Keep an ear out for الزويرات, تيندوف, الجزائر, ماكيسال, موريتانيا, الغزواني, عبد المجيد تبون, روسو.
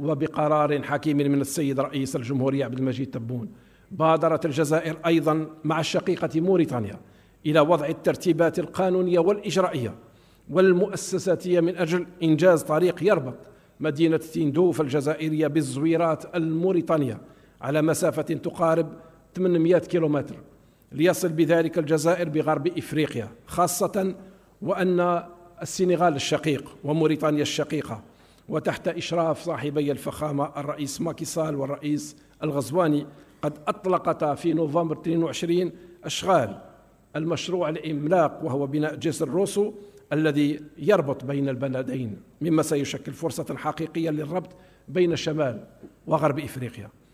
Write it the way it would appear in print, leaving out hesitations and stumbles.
وبقرار حكيم من السيد رئيس الجمهورية عبد المجيد تبون، بادرت الجزائر أيضا مع الشقيقة موريتانيا إلى وضع الترتيبات القانونية والإجرائية والمؤسساتية من أجل إنجاز طريق يربط مدينة تيندوف الجزائرية بالزويرات الموريتانية على مسافة تقارب 800 كيلومتر، ليصل بذلك الجزائر بغرب إفريقيا، خاصة وأن السنغال الشقيق وموريتانيا الشقيقة وتحت إشراف صاحبي الفخامة الرئيس ماكيسال والرئيس الغزواني قد أطلقتا في نوفمبر 22 أشغال المشروع الإملاق، وهو بناء جسر روسو الذي يربط بين البلدين، مما سيشكل فرصة حقيقية للربط بين شمال وغرب إفريقيا.